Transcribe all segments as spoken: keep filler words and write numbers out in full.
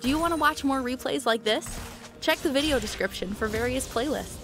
Do you want to watch more replays like this? Check the video description for various playlists.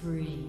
spree.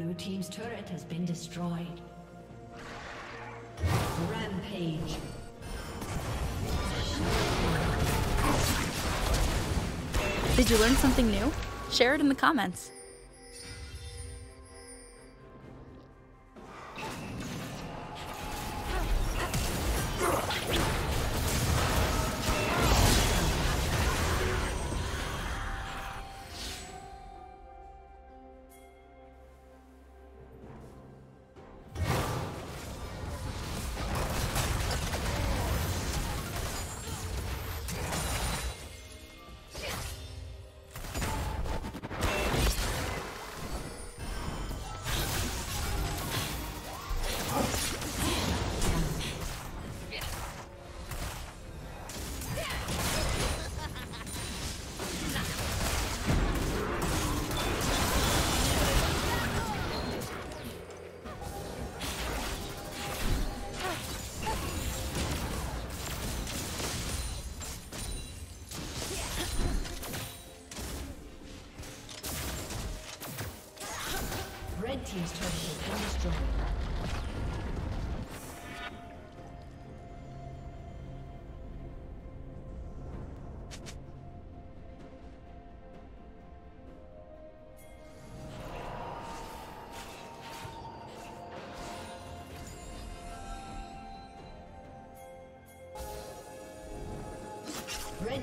Blue team's turret has been destroyed. Rampage. Did you learn something new? Share it in the comments.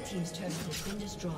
Team's turret has been destroyed.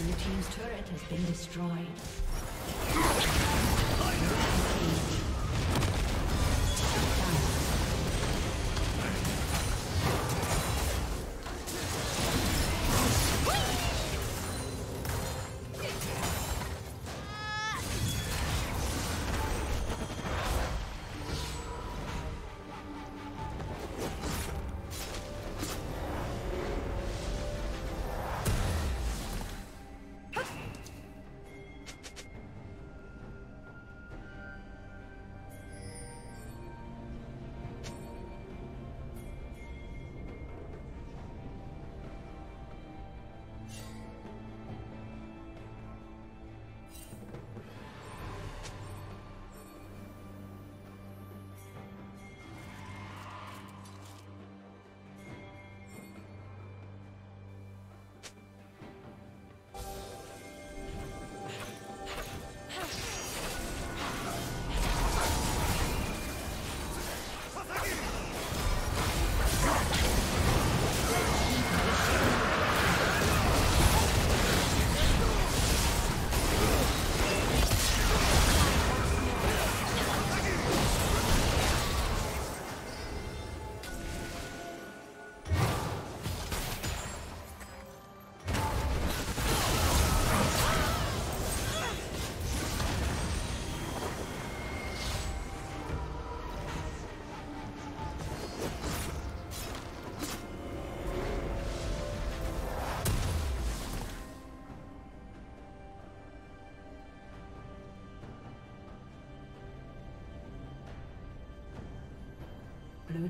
Red team's turret has been destroyed. His turret has been destroyed.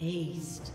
Aced.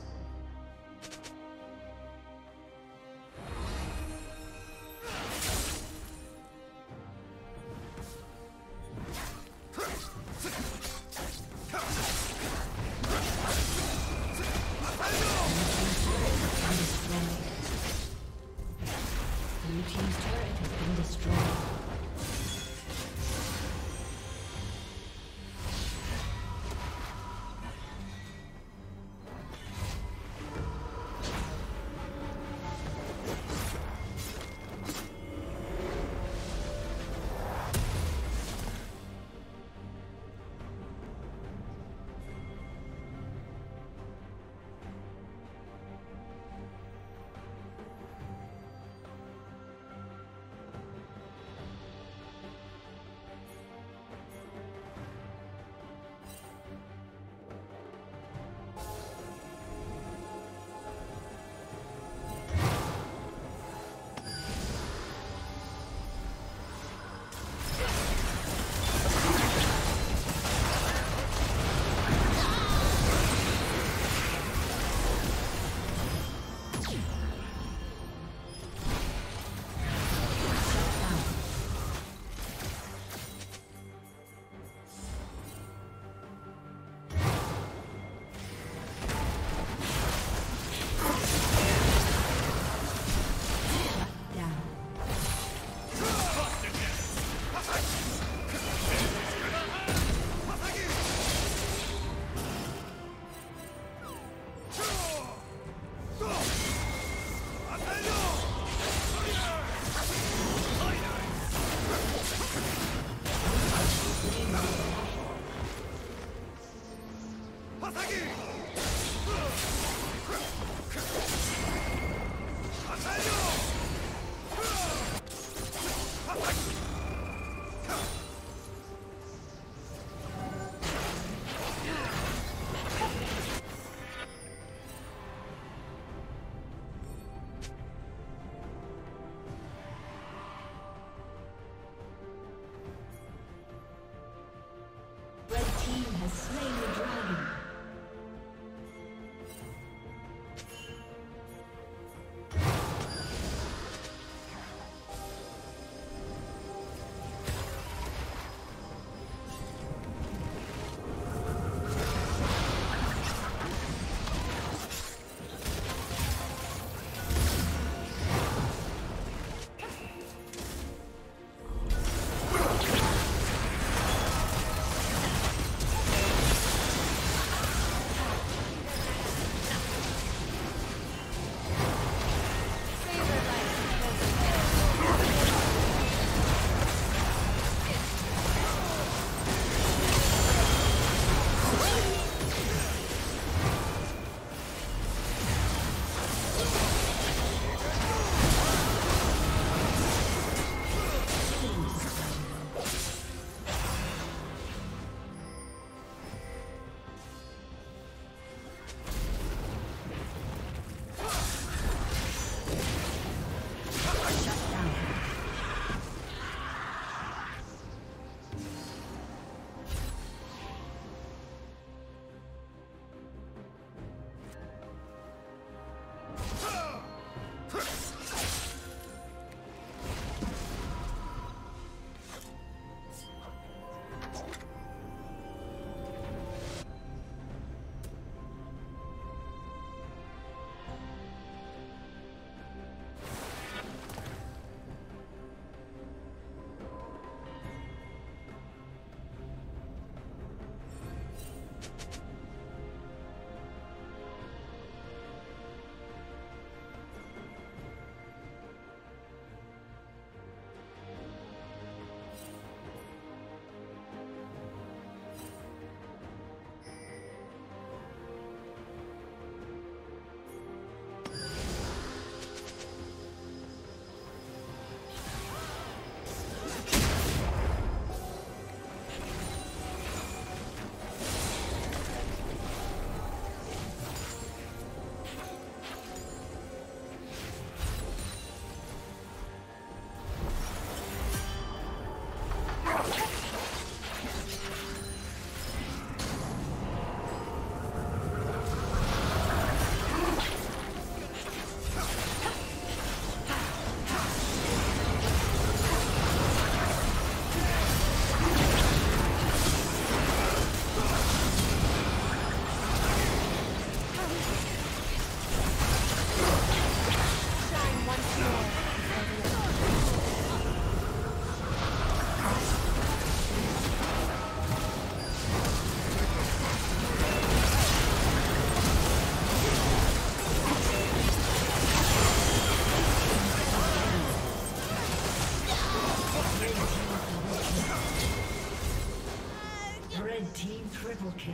Red team triple kill.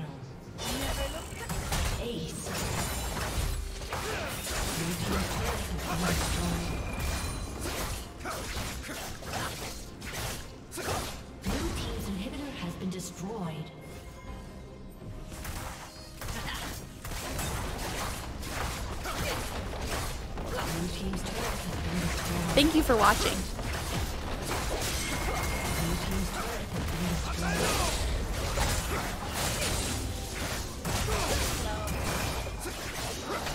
Ace. Blue team's inhibitor has been destroyed. Thank you for watching.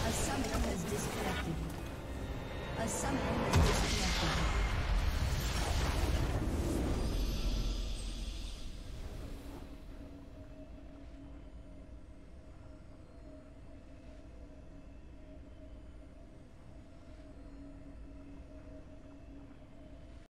A summoner has disconnected. A summoner has disconnected.